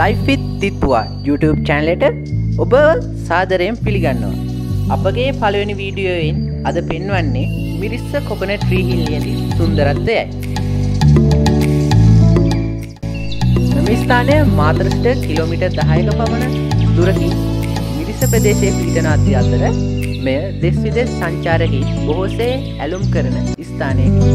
Life with Thippuwa YouTube channel එකට ඔබ සාදරයෙන් පිළිගන්නවා. අපගේ පළවෙනි වීඩියෝයෙන් අද පෙන්වන්නේ මිරිස්ස coconut tree හිල්ලේ සුන්දරත්වයයි. මේ ස්ථානය මාත්‍රට කිලෝමීටර් 10ක පමණ දුරකින් මිරිස්ස ප්‍රදේශයේ පිහිටන අතර මෙය දෙස් විදෙස් සංචාරකයන් බොහෝසේ ඇලුම් කරන ස්ථානයකි.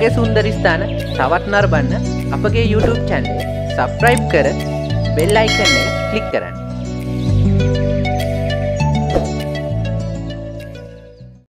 වගේ සුන්දර ස්ථාන තවත් නරඹන්න අපගේ YouTube channel subscribe කර bell icon එක click කරන්න.